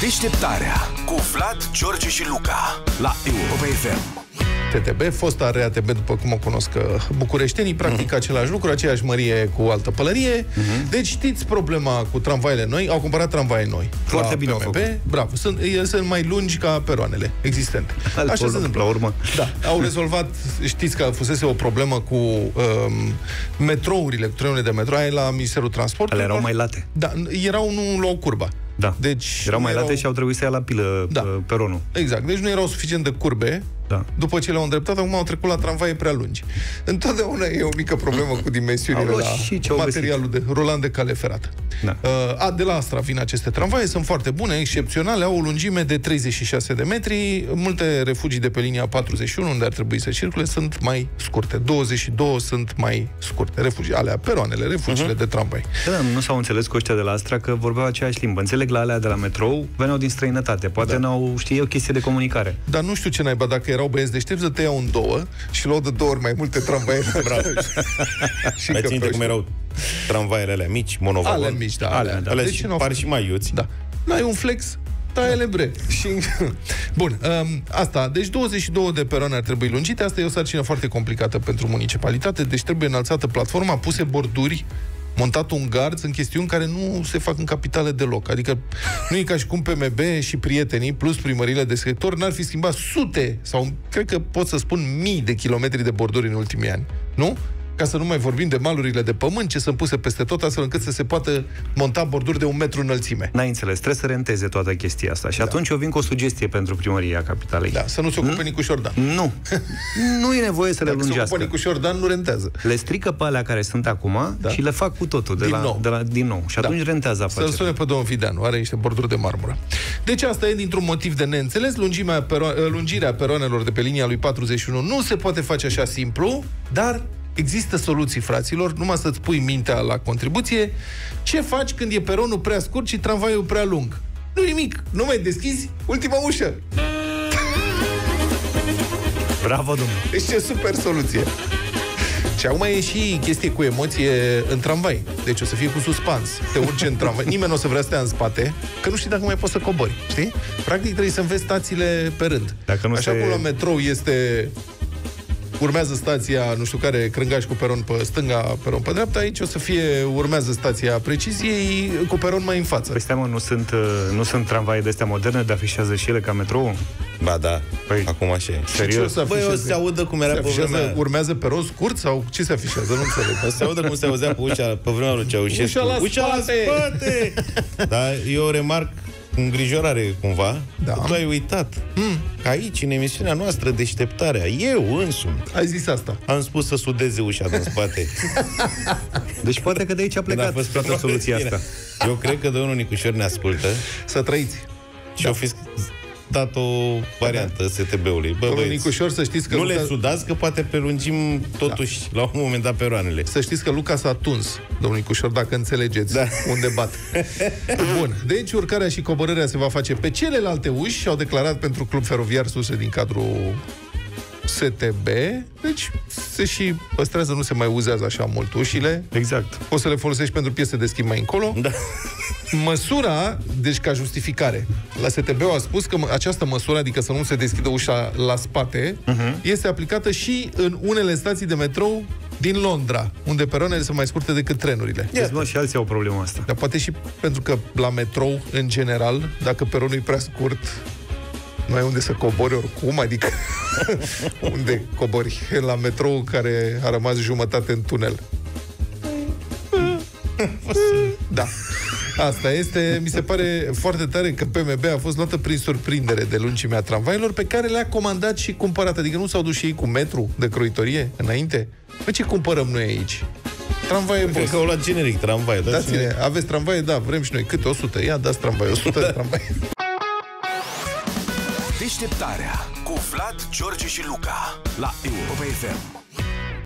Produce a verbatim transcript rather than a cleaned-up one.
Deșteptarea cu Vlad, George și Luca la Europa F M. T T B, fosta R E A T B, după cum o cunosc bucureștenii, practic uh-huh. același lucru, aceeași mărie cu altă pălărie. Uh-huh. Deci știți problema cu tramvaile noi, au cumpărat tramvaie noi. Foarte bine P M B, bravo. Sunt, sunt mai lungi ca peroanele existente. Așa se întâmplă. La urmă. Da, au rezolvat, știți că fusese o problemă cu um, metrourile, cu trenele de metro, aia la Ministerul Transportului. Ale erau mai late. Da, erau nu la o curbă. Da. Deci erau mai erau... late și au trebuit să ia la pilă da. peronul. Exact. Deci nu erau suficient de curbe. Da. După ce le-au îndreptat, acum au trecut la tramvaie prea lungi. Întotdeauna e o mică problemă cu dimensiunile la materialul de rulant de cale ferată. Da. A, de la Astra vin aceste tramvaie, sunt foarte bune, excepționale, au o lungime de treizeci și șase de metri, multe refugii de pe linia patruzeci și unu, unde ar trebui să circule, sunt mai scurte. douăzeci și două sunt mai scurte. Refugii, alea, peroanele, refugiile uh-huh. de tramvai. Da, nu s-au înțeles cu ăștia de la Astra că vorbeau aceeași limbă. Înțeleg la alea de la metrou, veneau din străinătate. Poate da. n-au, știi, o chestie de comunicare. Dar nu știu ce naiba, dacă erau băieți deștepți, să te iau în două și luau de două ori mai multe tramvaie. Și mai ținte cum erau tramvaiele alea mici, monovagon. Alea mici, da. Alea, da. Alea deci și par și mai iuți. Da. N-ai un flex, taiele bre. Și... Bun, um, asta. Deci douăzeci și două de peroane ar trebui lungite. Asta e o sarcină foarte complicată pentru municipalitate. Deci trebuie înălțată platforma, puse borduri, montat un gard, sunt chestiuni care nu se fac în capitale deloc. Adică nu e ca și cum P M B și prietenii, plus primările de sector, n-ar fi schimbat sute sau, cred că pot să spun, mii de kilometri de borduri în ultimii ani. Nu? Ca să nu mai vorbim de malurile de pământ ce sunt puse peste tot, astfel încât să se poată monta borduri de un metru înălțime. N-ai înțeles, trebuie să renteze toată chestia asta. Și da. atunci eu vin cu o sugestie pentru primăria capitalei. Da, să nu se ocupe Nicușor Dan. Nu. Nu e nevoie să le lungească. Dacă se ocupe Nicușor Dan, nu rentează. Le strică pe alea care sunt acum da. și le fac cu totul de din, la, nou. De la, din nou. Și da. atunci rentează afacerea. Să-l sune pe domnul Fideanu, are niște borduri de marmură. Deci asta e dintr-un motiv de neînțeles. Lungimea pero- lungirea peroanelor de pe linia lui patruzeci și unu nu se poate face așa simplu, dar există soluții, fraților, numai să-ți pui mintea la contribuție. Ce faci când e peronul prea scurt și tramvaiul prea lung? Nu nimic, nu mai deschizi ultima ușă. Bravo, domnule! Deci ce super soluție! Și acum e și chestie cu emoție în tramvai. Deci o să fie cu suspans. Te urci în tramvai. Nimeni nu o să vrea să stea în spate, că nu știi dacă mai poți să cobori, știi? Practic trebuie să înveți stațiile pe rând. Dacă nu Așa se... cum la metrou este... urmează stația, nu știu care, Crângaș cu peron pe stânga, peron pe dreapta, aici o să fie, urmează stația Preciziei cu peron mai în față. Păi stai mă, nu sunt, nu sunt tramvaie de-astea moderne de afișează și ele ca metrou? Ba da, păi, acum așa e. Serios? Băi, o să se audă cum era se pe vremea... Urmează peron scurt sau ce se afișează? Nu înțeleg. O să se audă cum se auzea pe ușa, pe vremea lui Ceaușescu. Ușa la ușa spate! La spate! Dar eu remarc îngrijorare cumva, da. tu ai uitat mm. că aici, în emisiunea noastră Deșteptarea, eu însumi ai zis asta. Am spus să sudeze ușa din spate. Deci poate că de aici a plecat a fost toată soluția asta. Eu cred că domnul Nicușor ne ascultă. Să trăiți. Și au da. fi dat o variantă S T B-ului. Bă, domnul Nicușor, să știți că nu Luca... le sudați, că poate prelungim totuși da. la un moment dat peroanele. Să știți că Luca s-a tuns, domnul Nicușor, dacă înțelegeți da. unde bat. Bun, deci urcarea și coborârea se va face pe celelalte uși, au declarat pentru Club Feroviar surse din cadrul S T B, deci se și păstrează, nu se mai uzează așa mult ușile. Exact. O să le folosești pentru piese de schimb mai încolo. Da. Măsura, deci ca justificare, la S T B a spus că această măsură, adică să nu se deschidă ușa la spate, uh-huh. este aplicată și în unele stații de metrou din Londra, unde peronele sunt mai scurte decât trenurile. Deci, mă, și alții au problema asta. Dar poate și pentru că la metrou, în general, dacă peronul e prea scurt, nu ai unde să cobori oricum, adică unde cobori? La metrou care a rămas jumătate în tunel. Da. Asta este, mi se pare foarte tare că P M B a fost luată prin surprindere de lungimea tramvailor pe care le-a comandat și cumpărat. Adică nu s-au dus și ei cu metru de croitorie înainte? Păi ce cumpărăm noi aici? Tramvaie bun. Că au luat generic tramvaie. Dați-ne, aveți tramvaie? Da, vrem și noi. Câte? o sută? Ia, dați tramvaie. o sută de tramvaie. Deșteptarea cu Vlad, George și Luca la Europa F M.